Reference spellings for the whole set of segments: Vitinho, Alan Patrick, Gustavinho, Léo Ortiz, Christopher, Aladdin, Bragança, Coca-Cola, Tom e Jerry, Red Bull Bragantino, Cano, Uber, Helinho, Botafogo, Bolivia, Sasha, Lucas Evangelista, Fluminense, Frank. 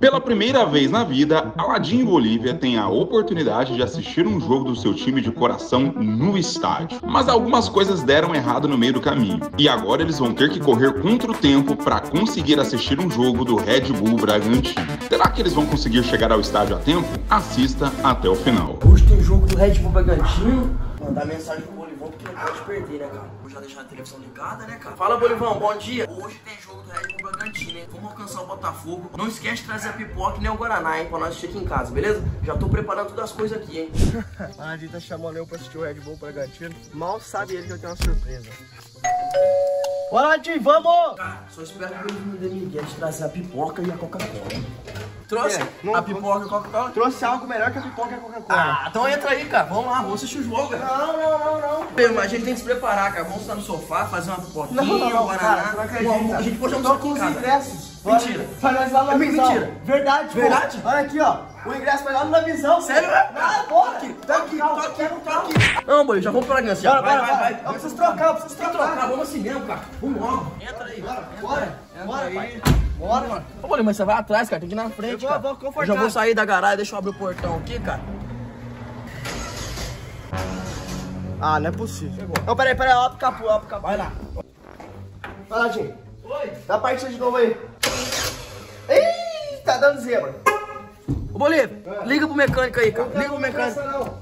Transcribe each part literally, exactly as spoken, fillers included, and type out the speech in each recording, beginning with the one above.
Pela primeira vez na vida, Aladdin e Bolívia têm a oportunidade de assistir um jogo do seu time de coração no estádio. Mas algumas coisas deram errado no meio do caminho, e agora eles vão ter que correr contra o tempo para conseguir assistir um jogo do Red Bull Bragantino. Será que eles vão conseguir chegar ao estádio a tempo? Assista até o final. Hoje tem um jogo do Red Bull Bragantino. Mandar mensagem pro Bolivão porque não pode perder, né, cara? Vou já deixar a televisão ligada, né, cara? Fala, Bolivão, bom dia. Hoje tem jogo do Red Bull Bragantino, hein? Vamos alcançar o Botafogo. Não esquece de trazer a pipoca e nem o Guaraná, hein? Pra nós assistir aqui em casa, beleza? Já tô preparando todas as coisas aqui, hein? A gente tá chamando eu pra assistir o Red Bull Bragantino. Mal sabe ele que eu tenho uma surpresa. Bora, Tim, vamos! Cara, só espero que ele não dê ninguém de trazer a pipoca e a Coca-Cola. Trouxe é, não, a pipoca e a Coca-Cola? Trouxe algo melhor que a pipoca e a Coca-Cola. Ah, então entra aí, cara. Vamos lá, vamos assistir o jogo, cara. Não, não, não, não. Mas a gente tem que se preparar, cara. Vamos estar no sofá, fazer uma pipoquinha, não, não, não, guaraná. Cara, não bom, a gente pode jogar com os ingressos. Mentira. Vai nós lá na visão. Mentira. Verdade, Verdade? Pô. Olha aqui, ó. O ingresso vai lá na visão. Sério, é? Ah, bora. Aqui, tá aqui, tá aqui, tá aqui. Não, boy, já vamos pra Ganso. Bora, vai, vai, vai. Eu preciso trocar, eu preciso trocar. Vamos assim mesmo, cara. Vamos logo. Entra aí. Bora, bora. Bora, aí. Bora, mano. Ô, Bolinho, mas você vai atrás, cara. Tem que ir na frente, eu cara. Vou, vou eu já vou sair da garagem, deixa eu abrir o portão aqui, cara. Ah, não é possível. Chegou. Não, peraí, peraí. Ó pro capô, ó pro capô. Vai lá. Vai lá, gente. Oi. Dá partida de novo aí. Ih, tá dando zebra. Ô, Bolinho, é. liga pro mecânico aí, cara. Liga pro mecânico.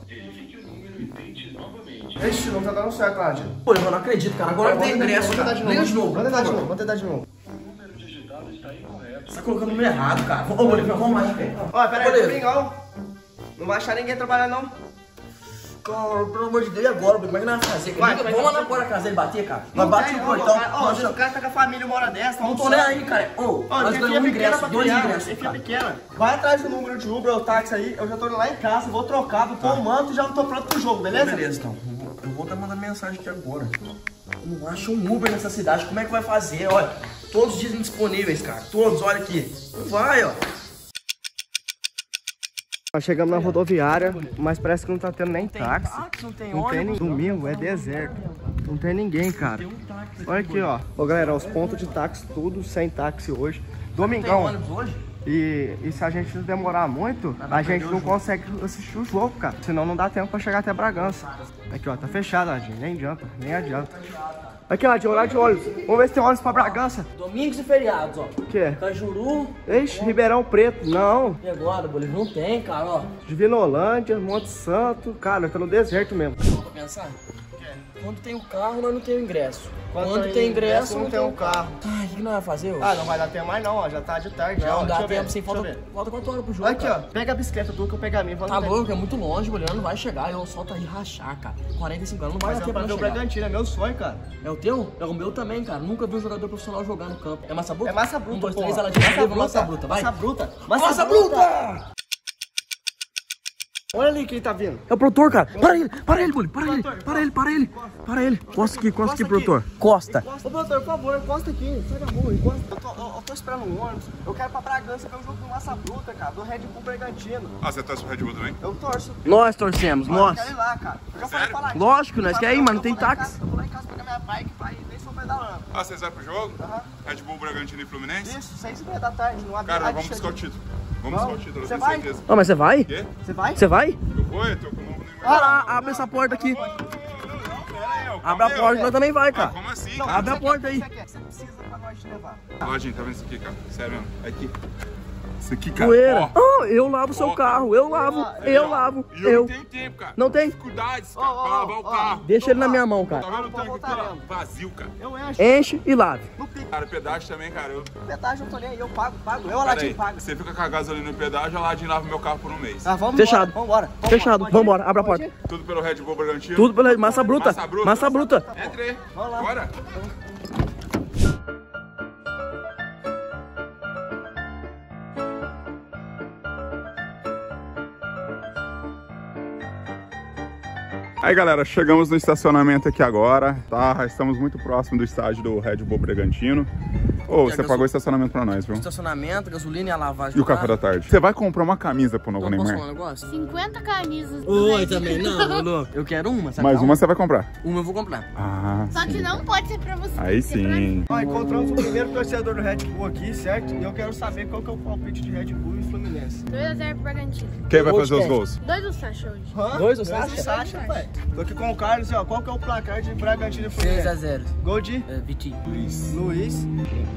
Ixi, não tá dando certo, Laudinho. Pô, eu não acredito, cara. Agora tem ingresso, cara. Liga de novo. Vamos tentar de novo, vamos tentar de novo. Você tá colocando o número errado, cara. Ô, Bolívia, vamos mais, velho. Ó, pera aí, domingão. Não vai achar ninguém trabalhar, não. Cara, pelo amor de Deus, e agora, Bolívia? Como é que nós vamos fazer? Vai, vamos lá na porta da casa dele bater, cara. Nós bate no portão. Ó, o cara tá com a família uma hora dessa. Não tô nem aí, cara. Ô, nós ganhamos um ingresso, dois ingressos. Vai atrás do número de Uber ou táxi aí. Eu já tô lá em casa, vou trocar, vou pôr o manto e já não tô pronto pro jogo, beleza? Beleza, então. Eu vou estar mandando mensagem aqui agora. Eu não acho um Uber nessa cidade. Como é que vai fazer? Olha, todos os dias indisponíveis, cara. Todos, olha aqui. Vai, ó. Nós chegamos na rodoviária, mas parece que não tá tendo nem táxi. Não tem táxi, não tem ônibus. Domingo é deserto. Não tem ninguém, cara. Olha aqui, ó. Ô, galera, os pontos de táxi, tudo sem táxi hoje. Domingão. Não tem ônibus hoje? E, e se a gente demorar muito, ah, a gente não consegue assistir o jogo, cara. Senão não dá tempo pra chegar até Bragança. Aqui, ó, tá fechado, Aladdin. Nem adianta, nem adianta. Aqui, Aladdin, olhar de olhos. Vamos ver se tem olhos pra Bragança. Domingos e feriados, ó. O quê? Cajuru. Ixi, ó. Ribeirão Preto, não. E agora, Bolívia? Não tem, cara, ó. Divinolândia, Monte Santo. Cara, tá no deserto mesmo. Vamos pensar? Quando tem o carro, nós não tem o ingresso. Quando, Quando tem ingresso, não, não tem o carro. Ai, o que, que nós vamos fazer hoje? Ah, não vai dar tempo mais não, ó. Já tá de tarde. Não, já, ó. dá Deixa tempo, sem falta, falta quanto hora pro jogo, aqui, cara. Ó. Pega a bicicleta tua que eu pegar a minha. Tá louco, é muito longe, Bolívia. Não vai chegar. Eu solto aí rachar, cara. quarenta e cinco anos, não vai dar tempo pra chegar. O Bragantino é meu sonho, cara. É o teu? É o meu também, cara. Nunca vi um jogador profissional jogar no campo. É massa bruta? É massa bruta, um, dois, três, ela de massa, bruta, massa bruta, vai. Massa bruta. Massa, massa bruta! bruta. Olha ali quem tá vindo. É o produtor, cara. Para ele, para ele, Bolívia. Para ele, para ele, para ele. Para ele. Costa aqui, costa aqui, produtor. Costa. Ô, produtor, por favor, encosta aqui. Sai da rua, encosta. Eu tô, eu, eu tô esperando um ônibus. Eu quero pra Bragança ver o jogo do Massa Bruta, cara. Do Red Bull Bragantino. Ah, você torce pro Red Bull também? Eu torço. Nós torcemos, ah, nós. Eu quero ir lá, cara. Eu já falei pra lá. Lógico, nós quer ir, mas não tem táxi. Eu vou lá em casa pegar minha bike pra ir. Nem sou pedalando. Ah, vocês vão pro jogo? Aham. Red Bull Bragantino e Fluminense? Isso, seis e meia da tarde. Cara, vamos buscar o título. Vamos buscar o título, eu tenho certeza. Ah, mas você vai? Você vai? Você vai? Eu vou, eu tô com o nome no meu. Olha lá, abre essa porta aqui. Não, não, não, não. Abre a porta, nós também vai, cara. Ah, como assim? Não, abre a porta aí. Você precisa pra nós te levar. Ó, gente, tá vendo isso aqui, cara? Sério mesmo. É aqui. Isso aqui, cara. Poeira. Oh, eu lavo o seu carro, eu lavo, eu lavo. Eu não tenho tempo, cara. Não tem? Dificuldades, cara, pra lavar o carro. Deixa ele na minha mão, cara. Tá vendo o tanque aqui vazio, cara? Eu encho. Enche e lave. Cara, pedágio também, cara. Eu... Pedágio eu tô nem aí, eu pago, pago. Eu, Aladdin, pago. Você fica com a gasolina no pedágio, Aladdin lava meu carro por um mês. Ah, vamos Fechado. Vambora. Fechado, vambora. Abre a porta. Tudo pelo Red Bull Bragantino? Tudo pela Massa Bruta. Massa Bruta. Massa Bruta. Entra aí. Bora. Aí galera, chegamos no estacionamento aqui agora, tá? Estamos muito próximo do estádio do Red Bull Bragantino. Ô, oh, você gasol... pagou estacionamento pra nós, viu? Estacionamento, gasolina e a lavagem. E o café da tarde. Você vai comprar uma camisa pro novo Neymar? Posso falar um cinquenta camisas. Oi, também não, louco. Eu quero uma, sabe? Mas uma você vai comprar? Uma eu vou comprar. Ah, só sim. Que não pode ser pra você. Aí sim. Ó, encontramos o primeiro torcedor do Red Bull aqui, certo? E eu quero saber qual que é o palpite de Red Bull e Fluminense. dois a zero pro Bragantino. Quem vai fazer os gols? Dois do Sasha hoje. Hã? Dois do Sasha? Dois do Sasha, pai. Tô aqui com o Carlos, ó. Qual que é o placar de Bragantino e Fluminense? três a zero. Gol de? É, Vitinho. Luiz. Luiz.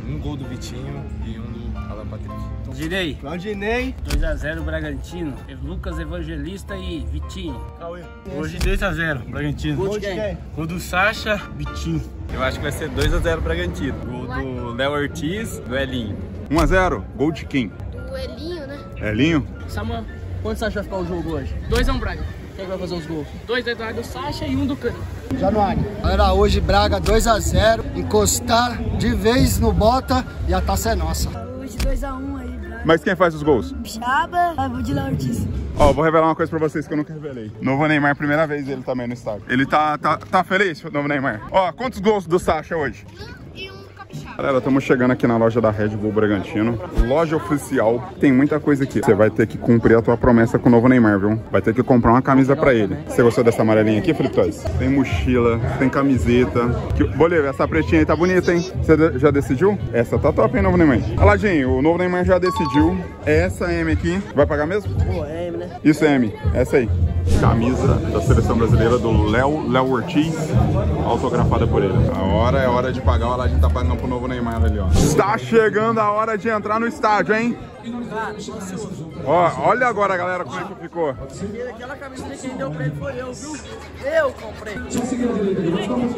Um gol do Vitinho e um do Alan Patrick. Dinei. Claudinei. dois a zero Bragantino. Lucas Evangelista e Vitinho. Cauê. Hoje dois a zero Bragantino. Gol de quem? Gol do Sasha, Vitinho. Eu acho que vai ser dois a zero Bragantino. Gol do Léo Ortiz, do Helinho. um a zero. Gol de quem? Do Helinho, né? Helinho. Samuel, quanto você acha que vai ficar o jogo hoje? dois a um Braga. Quem vai fazer os gols? Dois do Eduardo Sasha e um do Cano. Januário. Galera, hoje Braga dois a zero. Encostar de vez no Bota e a taça é nossa. Hoje dois a um aí. Mas quem faz os gols? Chaba, vou de Léo Ortiz. Ó, vou revelar uma coisa pra vocês que eu nunca revelei. Novo Neymar, primeira vez ele também no estádio. Ele tá, tá, tá feliz, Novo Neymar. Ó, quantos gols do Sasha hoje? Um e um capixaba. Galera, estamos chegando aqui na loja da Red Bull Bragantino. Loja oficial. Tem muita coisa aqui. Você vai ter que cumprir a tua promessa com o Novo Neymar, viu? Vai ter que comprar uma camisa pra ele. Você gostou dessa amarelinha aqui, Felipe Toys? Tem mochila, tem camiseta. Bolívia, essa pretinha aí tá bonita, hein? Você já decidiu? Essa tá top, hein, Novo Neymar? Aladdin, o Novo Neymar já decidiu. Essa M aqui. Vai pagar mesmo? Pô, é M, né? Isso, é M. Essa aí. Camisa da seleção brasileira do Léo, Léo Ortiz, autografada por ele. A hora é hora de pagar, o Aladdin tá pagando pro Novo Neymar ali, ó. Está chegando a hora de entrar no estádio, hein? Ó, olha agora, galera, como é que ficou. Aquela camisa que quem deu pra ele foi eu, viu? Eu comprei.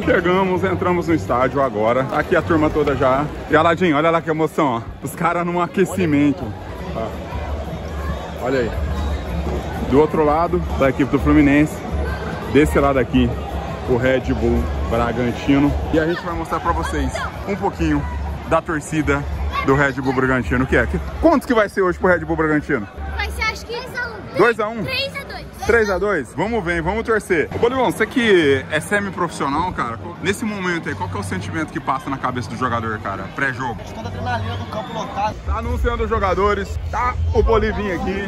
Chegamos, entramos no estádio agora. Aqui a turma toda já. E Aladdin, olha lá que emoção, ó. Os caras num aquecimento. Ó. Olha aí. Do outro lado, da equipe do Fluminense. Desse lado aqui, o Red Bull Bragantino. E a gente vai mostrar pra vocês um pouquinho da torcida do Red Bull Bragantino. Que é? Quantos que vai ser hoje pro Red Bull Bragantino? Vai ser, acho que dois a um. três a dois. Vamos ver, vamos torcer. Ô, Bolivão, você que é semi-profissional, cara, nesse momento aí, qual que é o sentimento que passa na cabeça do jogador, cara, pré-jogo? Toda a adrenalina do campo lotado. Tá anunciando os jogadores, tá o Bolivinho aqui,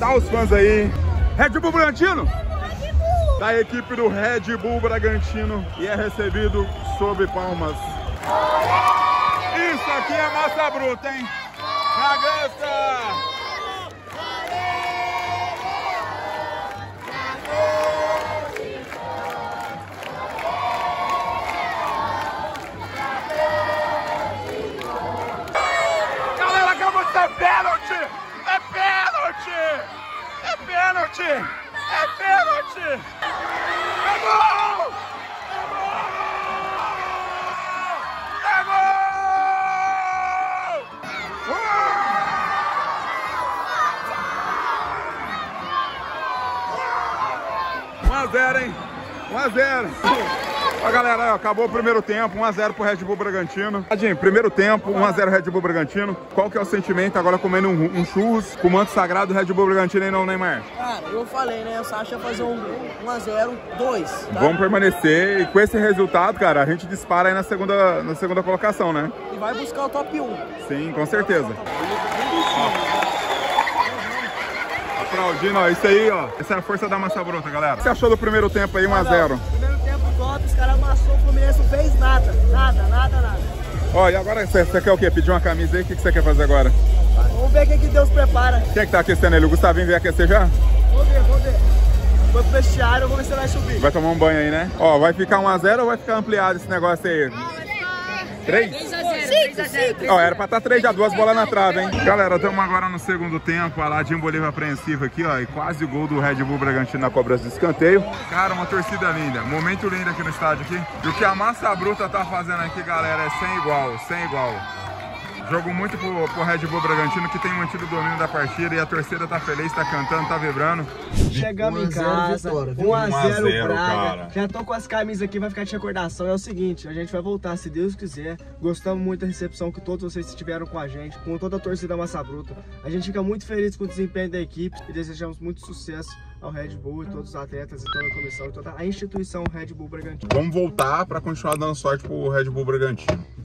tá os fãs aí. Red Bull Bragantino? Da equipe do Red Bull Bragantino e é recebido sob palmas. Isso aqui é massa bruta, hein? Bragança! É pênalti! É gol! É gol! É gol! Uh! um a zero, hein? um a zero! Ó, galera, acabou o primeiro tempo, um a zero pro Red Bull Bragantino. Adinho, primeiro tempo, um a zero Red Bull Bragantino. Qual que é o sentimento agora comendo um, um churros com o manto sagrado do Red Bull Bragantino, hein, não, Neymar? Eu falei, né? O Sasha fazer um um a zero, dois. Tá? Vamos permanecer e com esse resultado, cara, a gente dispara aí na segunda, na segunda colocação, né? E vai buscar o top um. Sim, com certeza. Ó. Aplaudindo, ó, isso aí, ó. Essa é a força da massa bruta, galera. O que você achou do primeiro tempo aí, um a zero? Primeiro tempo top, os caras amassou o Fluminense, não fez nada, nada, nada, nada. Ó, e agora você, você quer o quê? Pedir uma camisa aí? O que você quer fazer agora? Vamos ver o que Deus prepara. Quem é que tá aquecendo ele? O Gustavinho veio aquecer já? Vamos ver, vamos ver. Foi pro vestiário, vamos ver se vai subir. Vai tomar um banho aí, né? Ó, vai ficar um a zero ou vai ficar ampliado esse negócio aí? três a zero. Ó, era pra estar três a duas bolas na trave, hein? Galera, estamos agora no segundo tempo. Aladdin Bolívia apreensivo aqui, ó. E quase o gol do Red Bull Bragantino na cobrança de escanteio. Cara, uma torcida linda. Momento lindo aqui no estádio aqui. E o que a massa bruta tá fazendo aqui, galera, é sem igual, sem igual. Jogo muito pro, pro Red Bull Bragantino, que tem mantido o domínio da partida e a torcida tá feliz, tá cantando, tá vibrando. Chegamos em casa, um a zero Braga. Já tô com as camisas aqui, vai ficar de recordação. É o seguinte, a gente vai voltar, se Deus quiser. Gostamos muito da recepção que todos vocês tiveram com a gente, com toda a torcida Massa Bruta. A gente fica muito feliz com o desempenho da equipe e desejamos muito sucesso ao Red Bull e todos os atletas e toda a comissão e toda a instituição Red Bull Bragantino. Vamos voltar pra continuar dando sorte pro Red Bull Bragantino.